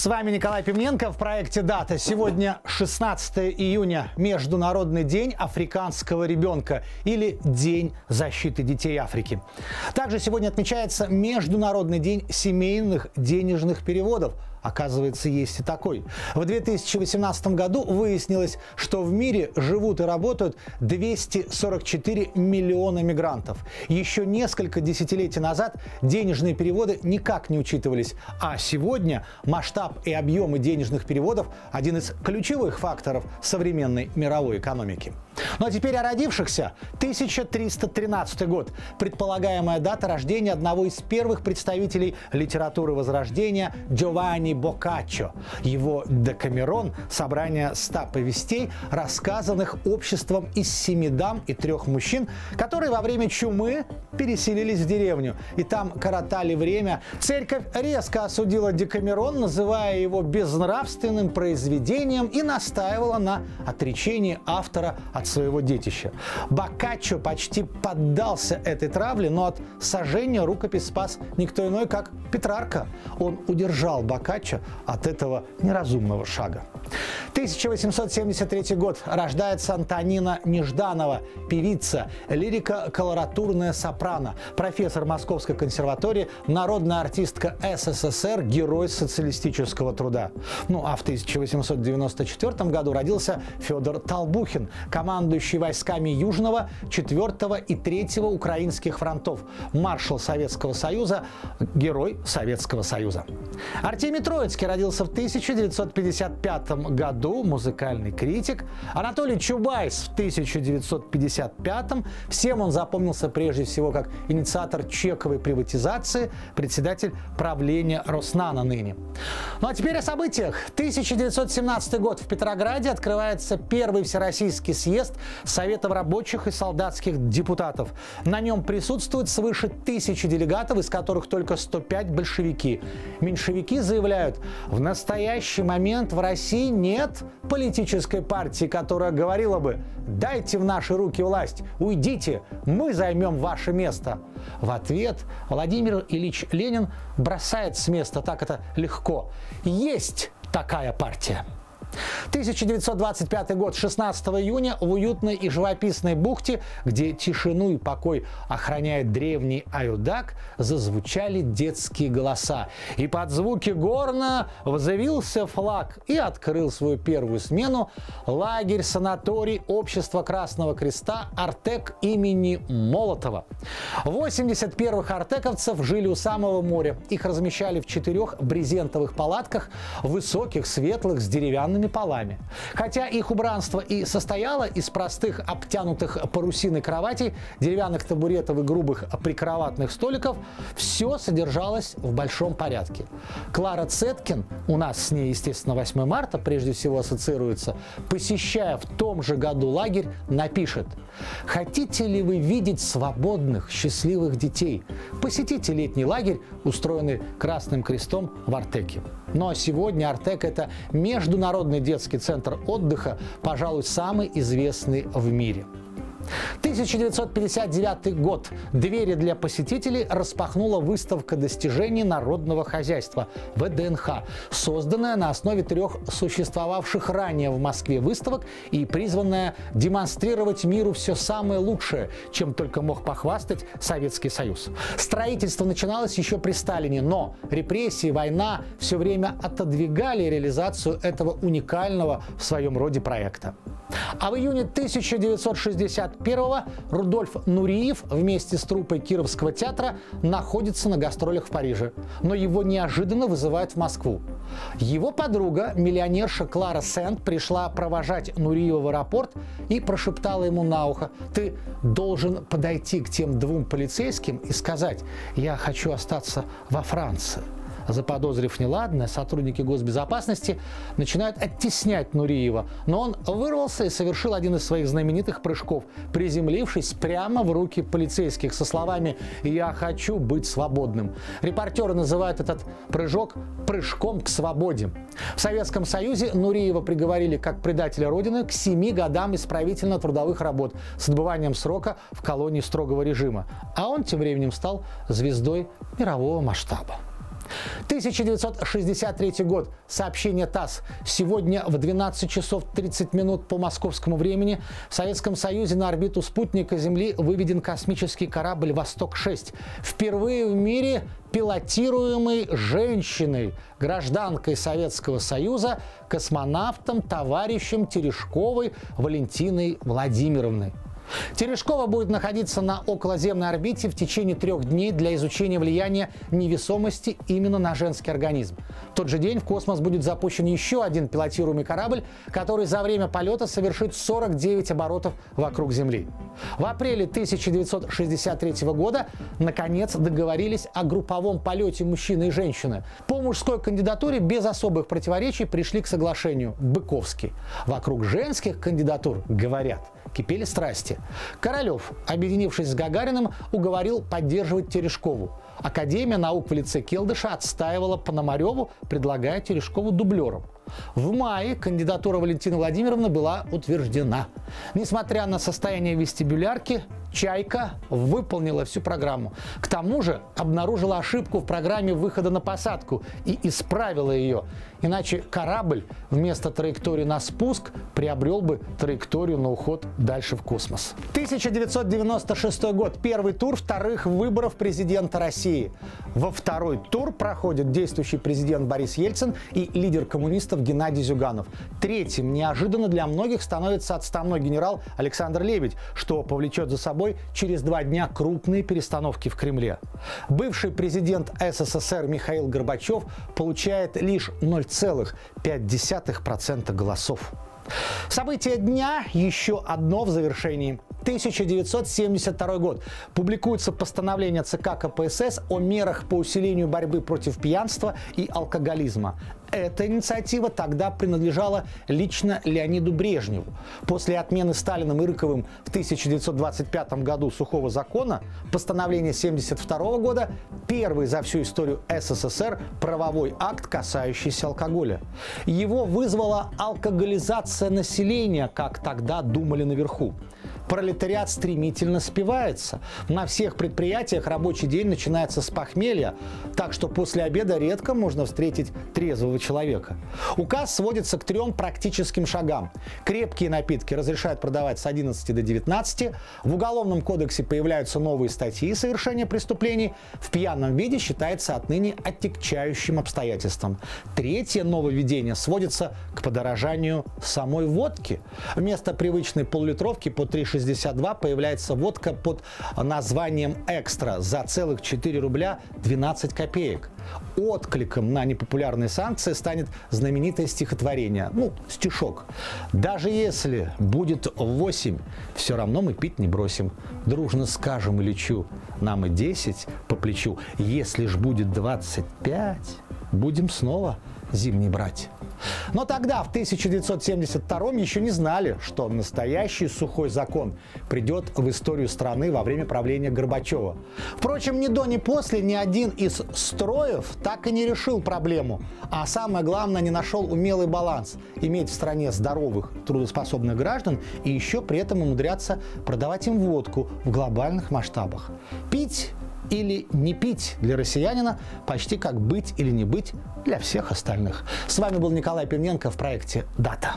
С вами Николай Пивненко в проекте «Дата». Сегодня 16 июня, Международный день африканского ребенка или День защиты детей Африки. Также сегодня отмечается Международный день семейных денежных переводов. Оказывается, есть и такой. В 2018 году выяснилось, что в мире живут и работают 244 миллиона мигрантов. Еще несколько десятилетий назад денежные переводы никак не учитывались, а сегодня масштаб и объемы денежных переводов – один из ключевых факторов современной мировой экономики. Ну а теперь о родившихся. 1313 год – предполагаемая дата рождения одного из первых представителей литературы Возрождения Джованни Боккаччо. Его «Декамерон» — собрание 100 повестей, рассказанных обществом из 7 дам и 3 мужчин, которые во время чумы переселились в деревню и там коротали время. Церковь резко осудила «Декамерон», называя его безнравственным произведением, и настаивала на отречении автора от своего детища. Боккаччо почти поддался этой травле, но от сожжения рукопись спас никто иной, как Петрарка. Он удержал Боккаччо от этого неразумного шага. 1873 год. Рождается Антонина Нежданова, певица, лирико-колоратурная сопрано, профессор Московской консерватории, народная артистка СССР, герой социалистического труда. Ну а в 1894 году родился Федор Толбухин, командующий войсками Южного, 4-го и 3-го украинских фронтов, маршал Советского Союза, герой Советского Союза. Артемий Троицкий родился в 1955 году, музыкальный критик. Анатолий Чубайс в 1955. Всем он запомнился прежде всего как инициатор чековой приватизации, председатель правления Роснана ныне. Ну а теперь о событиях. 1917 год. В Петрограде открывается первый Всероссийский съезд Советов рабочих и солдатских депутатов. На нем присутствует свыше 1000 делегатов, из которых только 105 большевики. Меньшевики заявляют: в настоящий момент в России нет политической партии, которая говорила бы: дайте в наши руки власть, уйдите, мы займем ваше место. В ответ Владимир Ильич Ленин бросает с места, так это легко: есть такая партия. 1925 год, 16 июня, в уютной и живописной бухте, где тишину и покой охраняет древний Аюдак, зазвучали детские голоса. И под звуки горна взвился флаг и открыл свою первую смену лагерь-санаторий Общества Красного Креста «Артек» имени Молотова. 80 первых артековцев жили у самого моря. Их размещали в 4 брезентовых палатках, высоких, светлых, с деревянными полами. Хотя их убранство и состояло из простых обтянутых парусиной кроватей, деревянных табуретов и грубых прикроватных столиков, все содержалось в большом порядке. Клара Цеткин, у нас с ней, естественно, 8 марта прежде всего ассоциируется, посещая в том же году лагерь, напишет: «Хотите ли вы видеть свободных, счастливых детей? Посетите летний лагерь, устроенный Красным Крестом в Артеке». Но сегодня Артек – это международный детский центр отдыха, пожалуй, самый известный в мире. 1959 год. Двери для посетителей распахнула выставка достижений народного хозяйства ВДНХ, созданная на основе 3 существовавших ранее в Москве выставок и призванная демонстрировать миру все самое лучшее, чем только мог похвастать Советский Союз. Строительство начиналось еще при Сталине, но репрессии, война все время отодвигали реализацию этого уникального в своем роде проекта. А в июне 1961-го Рудольф Нуриев вместе с труппой Кировского театра находится на гастролях в Париже, но его неожиданно вызывают в Москву. Его подруга, миллионерша Клара Сент, пришла провожать Нуриева в аэропорт и прошептала ему на ухо: «Ты должен подойти к тем 2 полицейским и сказать: я хочу остаться во Франции». Заподозрив неладное, сотрудники госбезопасности начинают оттеснять Нуриева, но он вырвался и совершил один из своих знаменитых прыжков, приземлившись прямо в руки полицейских со словами: «Я хочу быть свободным». Репортеры называют этот прыжок «прыжком к свободе». В Советском Союзе Нуриева приговорили как предателя Родины к 7 годам исправительно-трудовых работ с отбыванием срока в колонии строгого режима, а он тем временем стал звездой мирового масштаба. 1963 год. Сообщение ТАСС. Сегодня в 12 часов 30 минут по московскому времени в Советском Союзе на орбиту спутника Земли выведен космический корабль «Восток-6». Впервые в мире пилотируемый женщиной, гражданкой Советского Союза, космонавтом, товарищем Терешковой Валентиной Владимировной. Терешкова будет находиться на околоземной орбите в течение 3 дней для изучения влияния невесомости именно на женский организм. В тот же день в космос будет запущен еще один пилотируемый корабль, который за время полета совершит 49 оборотов вокруг Земли. В апреле 1963 года наконец договорились о групповом полете мужчины и женщины. По мужской кандидатуре без особых противоречий пришли к соглашению Быковский. Вокруг женских кандидатур, говорят, кипели страсти. Королев, объединившись с Гагариным, уговорил поддерживать Терешкову. Академия наук в лице Келдыша отстаивала Пономареву, предлагая Терешкову дублером. В мае кандидатура Валентины Владимировны была утверждена. Несмотря на состояние вестибулярки, «Чайка» выполнила всю программу. К тому же обнаружила ошибку в программе выхода на посадку и исправила ее. Иначе корабль вместо траектории на спуск приобрел бы траекторию на уход дальше в космос. 1996 год. Первый тур вторых выборов президента России. Во второй тур проходит действующий президент Борис Ельцин и лидер коммунистов Геннадий Зюганов. Третьим неожиданно для многих становится отставной генерал Александр Лебедь, что повлечет за собой через 2 дня крупные перестановки в Кремле. Бывший президент СССР Михаил Горбачев получает лишь 0,5% голосов. Событие дня еще одно в завершении. 1972 год. Публикуется постановление ЦК КПСС о мерах по усилению борьбы против пьянства и алкоголизма. Эта инициатива тогда принадлежала лично Леониду Брежневу. После отмены Сталиным и Рыковым в 1925 году сухого закона, постановление 1972 года – первый за всю историю СССР правовой акт, касающийся алкоголя. Его вызвала алкоголизация населения, как тогда думали наверху. Пролетариат стремительно спивается. На всех предприятиях рабочий день начинается с похмелья, так что после обеда редко можно встретить трезвого человека. Указ сводится к 3 практическим шагам. Крепкие напитки разрешают продавать с 11 до 19. В Уголовном кодексе появляются новые статьи совершения преступлений. В пьяном виде считается отныне отягчающим обстоятельством. Третье нововведение сводится к подорожанию самой водки. Вместо привычной полулитровки по 3,62 появляется водка под названием «Экстра» за целых 4 рубля 12 копеек. Откликом на непопулярные санкции станет знаменитое стихотворение, стишок: «Даже если будет 8, все равно мы пить не бросим. Дружно скажем и лечу, нам и 10 по плечу. Если ж будет 25, будем снова зимний брать». Но тогда, в 1972-м, еще не знали, что настоящий сухой закон придет в историю страны во время правления Горбачева. Впрочем, ни до, ни после ни один из строев так и не решил проблему, а самое главное, не нашел умелый баланс – иметь в стране здоровых, трудоспособных граждан и еще при этом умудряться продавать им водку в глобальных масштабах. Пить или не пить для россиянина почти как быть или не быть для всех остальных. С вами был Николай Пивненко в проекте «Дата».